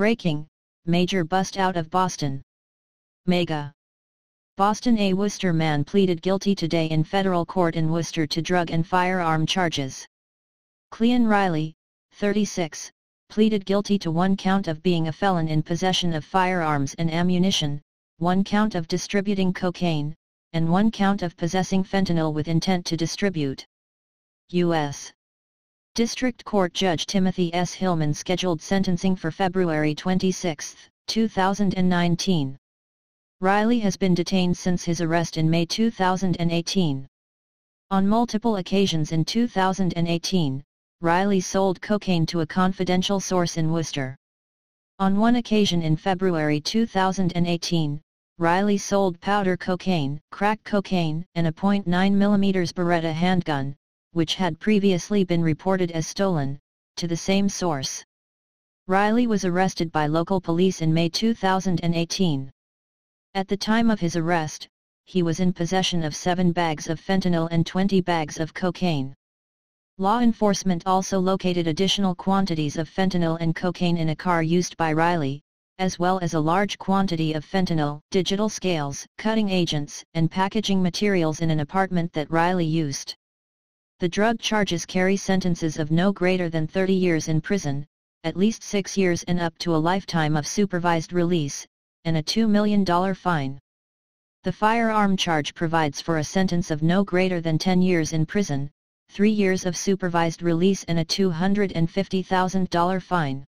Breaking, major bust out of Boston. MAGA. Boston: a Worcester man pleaded guilty today in federal court in Worcester to drug and firearm charges. Cleon Riley, 36, pleaded guilty to one count of being a felon in possession of firearms and ammunition, one count of distributing cocaine, and one count of possessing fentanyl with intent to distribute. U.S. District Court Judge Timothy S. Hillman scheduled sentencing for February 26, 2019. Riley has been detained since his arrest in May 2018. On multiple occasions in 2018, Riley sold cocaine to a confidential source in Worcester. On one occasion in February 2018, Riley sold powder cocaine, crack cocaine, and a .9 mm Beretta handgun, which had previously been reported as stolen, to the same source. Riley was arrested by local police in May 2018. At the time of his arrest, he was in possession of 7 bags of fentanyl and 20 bags of cocaine. Law enforcement also located additional quantities of fentanyl and cocaine in a car used by Riley, as well as a large quantity of fentanyl, digital scales, cutting agents, and packaging materials in an apartment that Riley used. The drug charges carry sentences of no greater than 30 years in prison, at least 6 years and up to a lifetime of supervised release, and a $2 million fine. The firearm charge provides for a sentence of no greater than 10 years in prison, 3 years of supervised release and a $250,000 fine.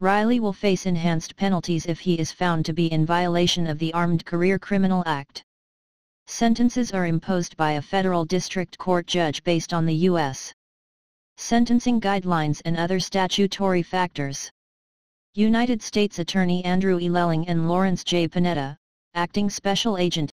Riley will face enhanced penalties if he is found to be in violation of the Armed Career Criminal Act. Sentences are imposed by a federal district court judge based on the U.S. sentencing guidelines and other statutory factors. United States Attorney Andrew E. Lelling and Lawrence J. Panetta, Acting Special Agent.